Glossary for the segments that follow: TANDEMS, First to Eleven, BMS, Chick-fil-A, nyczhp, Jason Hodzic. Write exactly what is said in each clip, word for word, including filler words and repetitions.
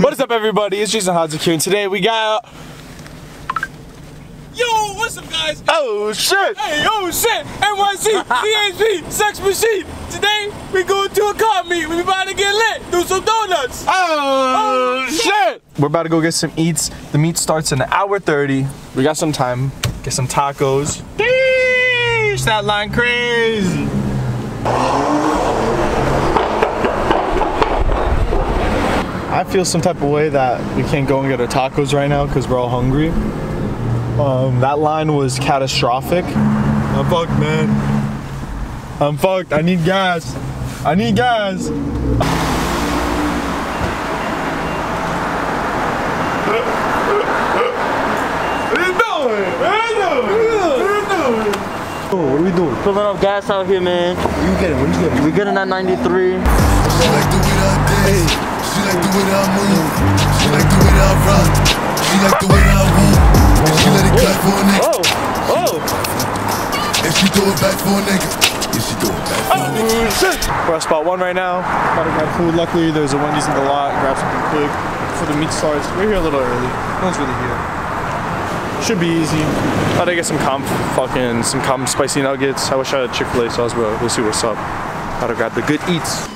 What is up, everybody? It's Jason Hodzic here, and today we got... Yo, what's up, guys? Oh, shit! Hey, oh, shit! N Y C, T H P, Sex Machine! Today, we going to a car meet. We about to get lit, do some donuts! Oh, oh, shit! We're about to go get some eats. The meet starts in an hour thirty. We got some time. Get some tacos. Deesh, that line crazy! I feel some type of way that we can't go and get our tacos right now because we're all hungry. Um, that line was catastrophic. I'm fucked, man. I'm fucked. I need gas. I need gas. What are we doing? Filling up gas out here, man. What are you getting? What are you getting? We're getting that ninety-three. She like the way that I move, she like the way that I rock, she like the way that I move. And she let it clap for a nigga. Oh, oh. And she throw it back for a nigga. Yeah, she throw it back for a nigga. Oh, shit. We're at spot one right now. About to grab food. Luckily, there's a Wendy's in the lot. Grab something quick before the meat starts. We're here a little early. No one's really here. Should be easy. About to get some comp fucking, some comp spicy nuggets. I wish I had Chick-fil-A sauce, but we'll see what's up. About to grab the good eats.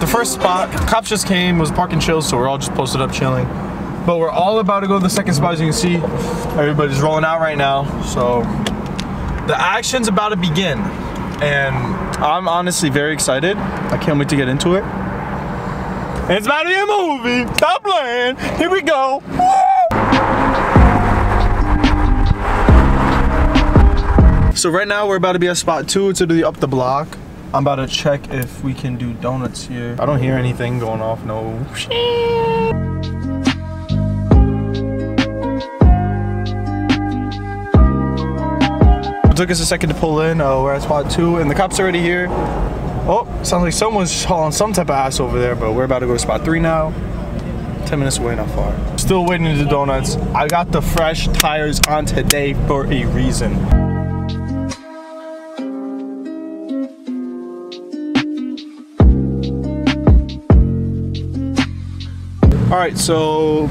The first spot, cops just came, was park and chill, so we're all just posted up chilling. But we're all about to go to the second spot, as you can see. Everybody's rolling out right now, so the action's about to begin. And I'm honestly very excited. I can't wait to get into it. It's about to be a movie. Stop playing. Here we go. So right now we're about to be at spot two. It's literally up the block. I'm about to check if we can do donuts here. I don't hear anything going off, no. It took us a second to pull in. Uh, we're at spot two and the cops are already here. Oh, sounds like someone's hauling some type of ass over there, but we're about to go to spot three now. ten minutes away, not far. Still waiting to do donuts. I got the fresh tires on today for a reason. All right, so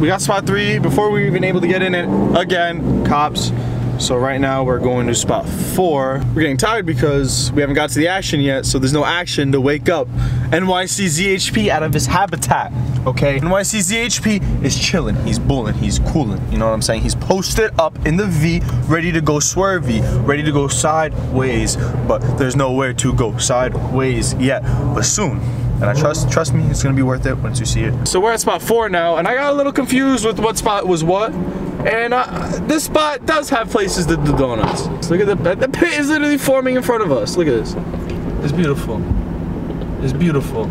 we got spot three before we were even able to get in it. Again, cops. So right now we're going to spot four. We're getting tired because we haven't got to the action yet, so there's no action to wake up N Y C Z H P out of his habitat, okay? N Y C Z H P is chilling, he's bulling, he's cooling, you know what I'm saying? He's posted up in the V, ready to go swervy, ready to go sideways, but there's nowhere to go sideways yet, but soon. And I trust, trust me, it's gonna be worth it once you see it. So we're at spot four now, and I got a little confused with what spot was what. And uh, this spot does have places to do donuts. So look at the, the pit is literally forming in front of us. Look at this. It's beautiful. It's beautiful.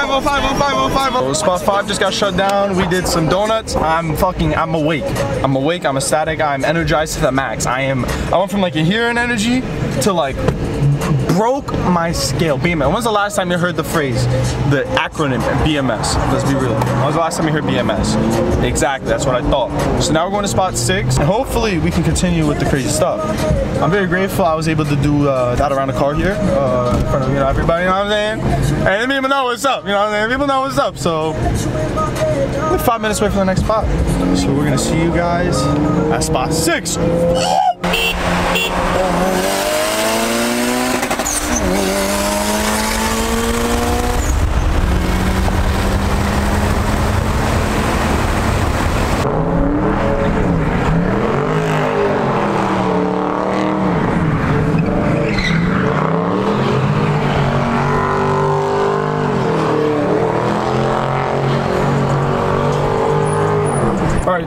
five oh five oh five oh five oh five oh. Spot five just got shut down. We did some donuts. I'm fucking, I'm awake. I'm awake, I'm ecstatic, I'm energized to the max. I am, I went from like a here in energy to like broke my scale. B M S. When's the last time you heard the phrase, the acronym B M S? Let's be real. When was the last time you heard B M S? Exactly, that's what I thought. So now we're going to spot six, and hopefully we can continue with the crazy stuff. I'm very grateful I was able to do uh, that around the car here, uh, in front of, you know, everybody, you know what I'm saying? And people know what's up, you know what I'm saying? People know what's up, so we're five minutes away from the next spot. So we're going to see you guys at spot six.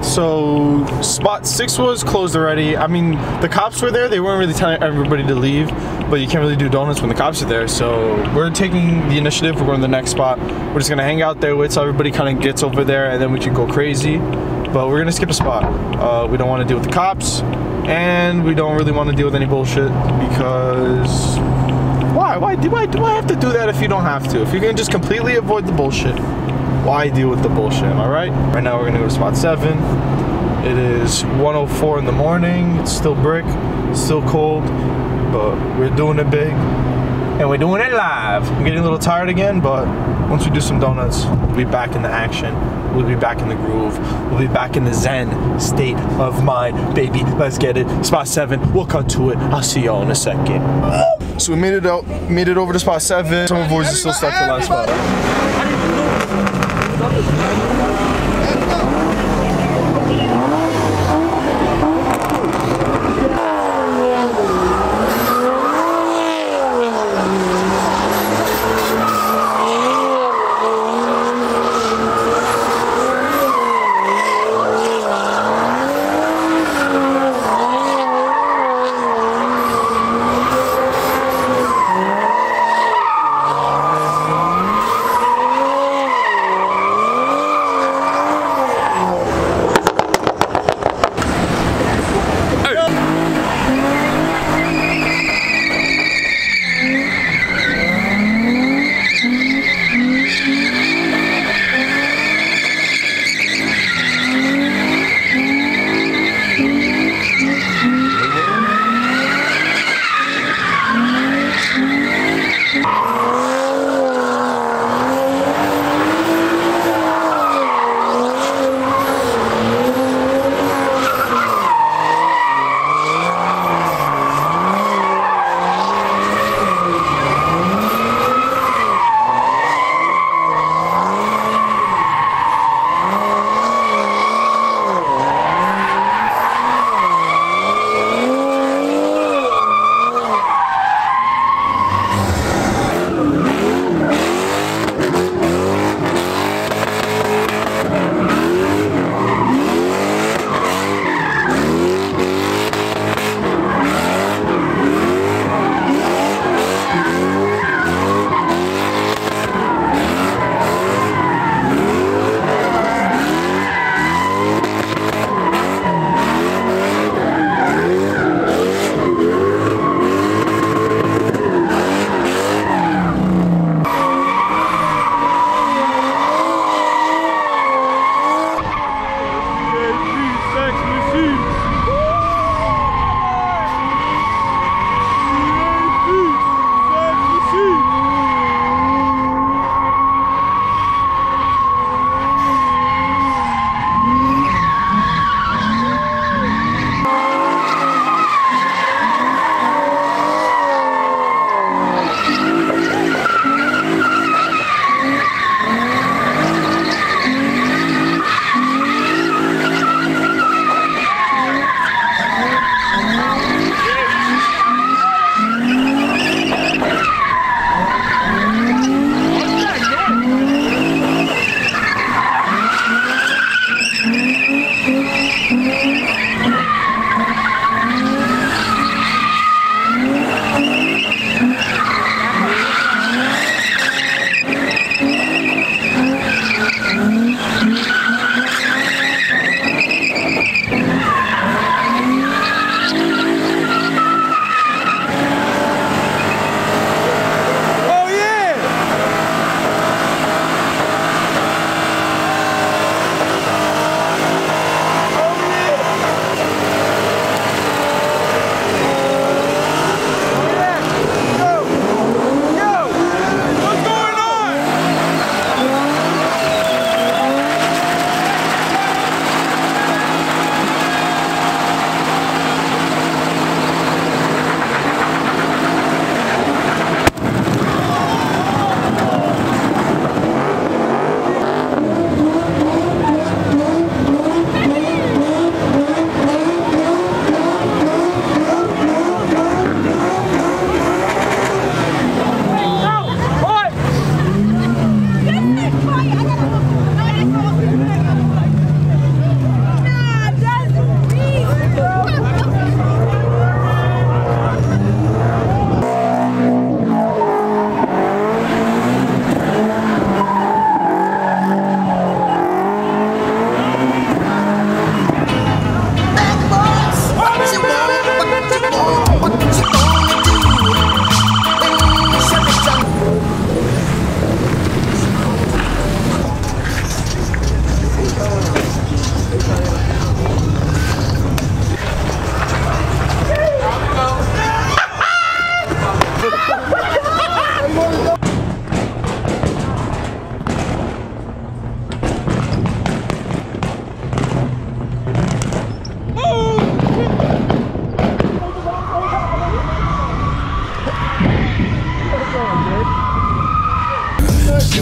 So spot six was closed already. I mean, the cops were there. They weren't really telling everybody to leave, but you can't really do donuts when the cops are there. So we're taking the initiative. We're going to the next spot. We're just going to hang out there, wait till everybody kind of gets over there, and then we can go crazy. But we're going to skip a spot. Uh, we don't want to deal with the cops, and we don't really want to deal with any bullshit because why? Why do I, do I have to do that if you don't have to? If you can just completely avoid the bullshit, why deal with the bullshit, am I right? Right now we're gonna go to spot seven. It is one oh four in the morning. It's still brick, it's still cold, but we're doing it big. And we're doing it live. I'm getting a little tired again, but once we do some donuts, we'll be back in the action. We'll be back in the groove. We'll be back in the zen state of mind. Baby, let's get it. Spot seven, we'll cut to it. I'll see y'all in a second. So we made it out, made it over to spot seven. Some of us are still stuck to last spot.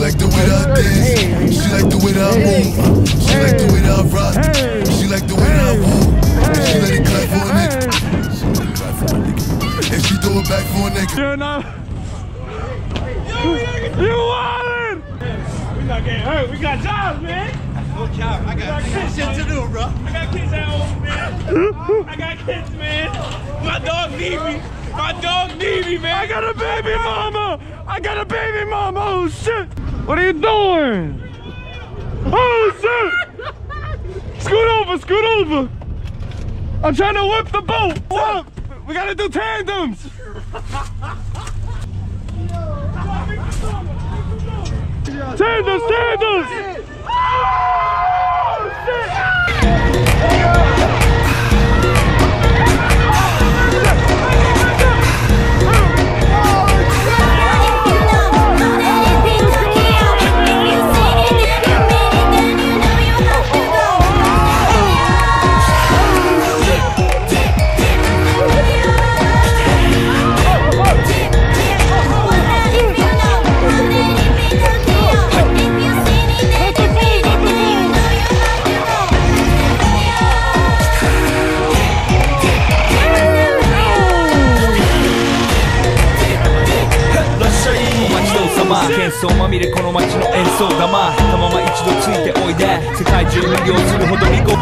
like the way that I dance. She like the way that I move. She like the way that I rock. She like the way that I move. She let it clap for a nigga. And she throw it back for a nigga. You're not. You wildin'! We're not getting hurt. We got jobs, man. No job. I got shit to do, bro. I got kids at home, man. I got kids, man. My dog need me. My dog need me, man. I got a baby mama. I got a baby mama. Oh, shit. What are you doing? Oh, shit. Scoot over. Scoot over. I'm trying to whip the boat. What? We got to do tandems. Tandems, tandems. Oh, shit. Soまみれこの街の演奏玉たまま一度ついておいで世界中魅了するほど見事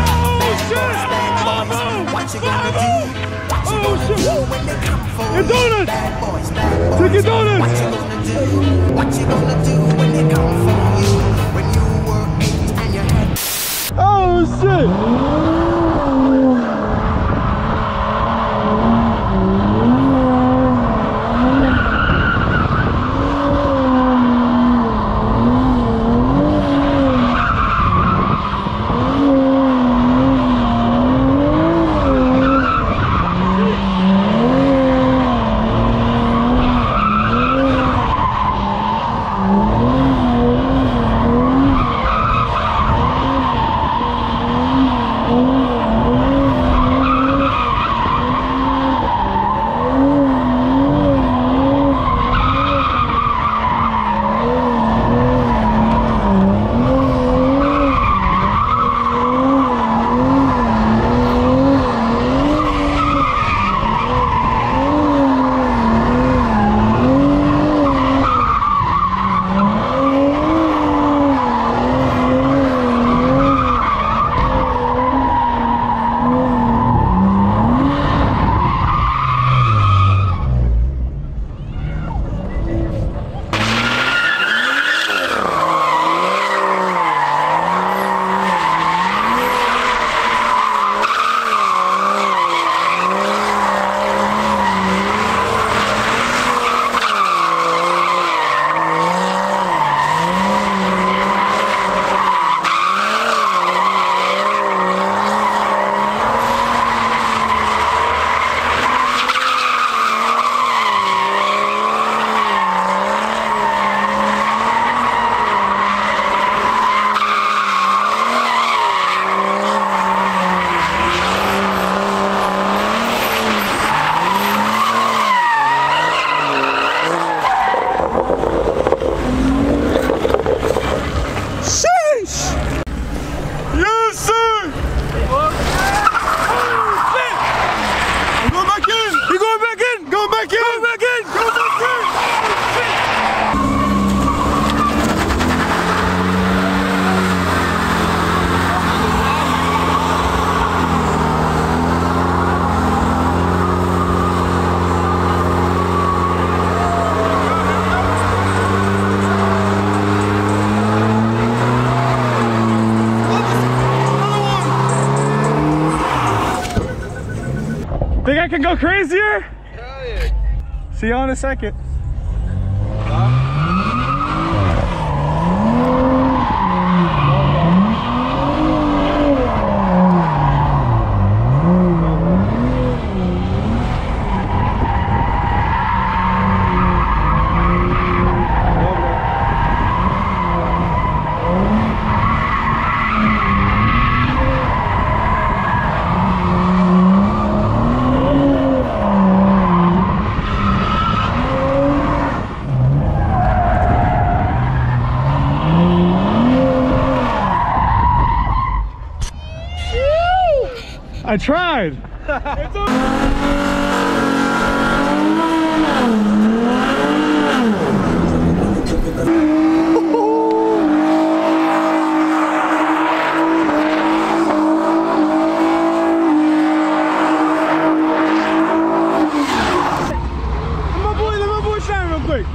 Think I can go crazier? Hell yeah. See you in a second. I tried. It's okay. My boy, let my boy shine real quick.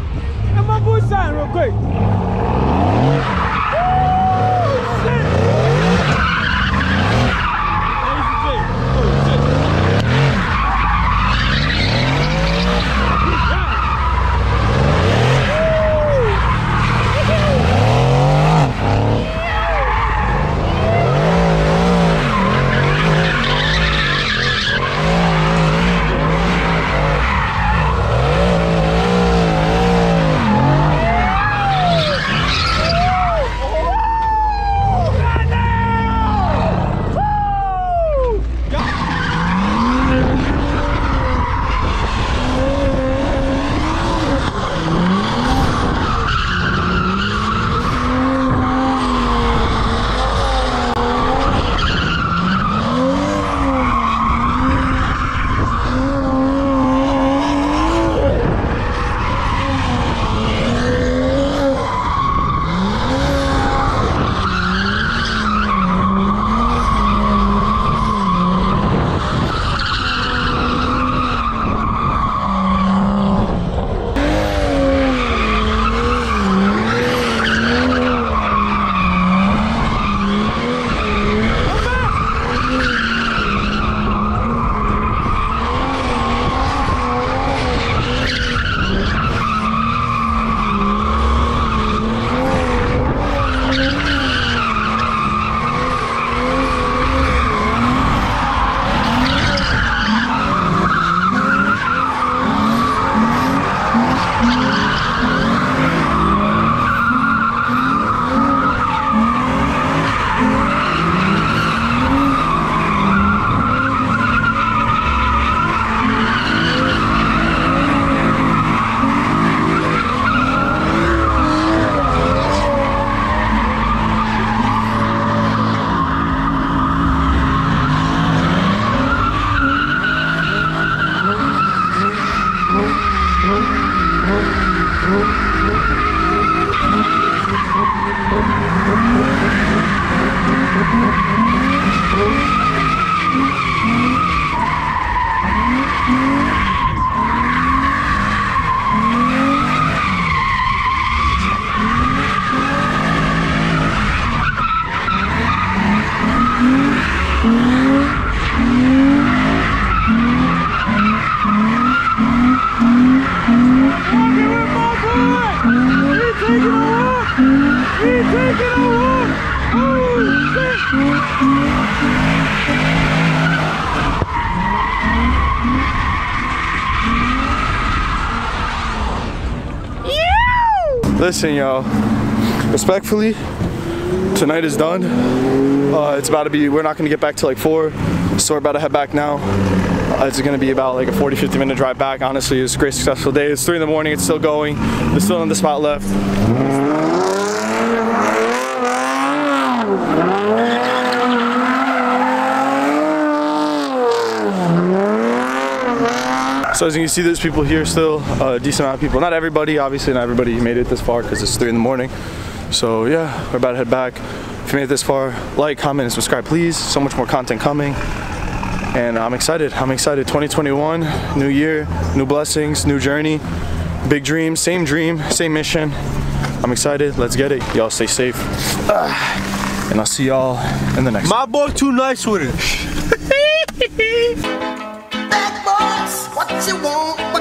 Let my boy shine real quick. Listen, y'all, respectfully, tonight is done. Uh, it's about to be, we're not going to get back till like four, so we're about to head back now. Uh, it's going to be about like a forty, fifty minute drive back. Honestly, it was a great, successful day. It's three in the morning, it's still going. There's still on the spot left. So as you can see, there's people here still, a decent amount of people. Not everybody, obviously, not everybody made it this far because it's three in the morning. So yeah, we're about to head back. If you made it this far, like, comment, and subscribe, please. So much more content coming. And I'm excited, I'm excited. twenty twenty-one, new year, new blessings, new journey, big dreams, same dream, same mission. I'm excited, let's get it. Y'all stay safe. Ah, and I'll see y'all in the next one. My boy too nice with it. What you want?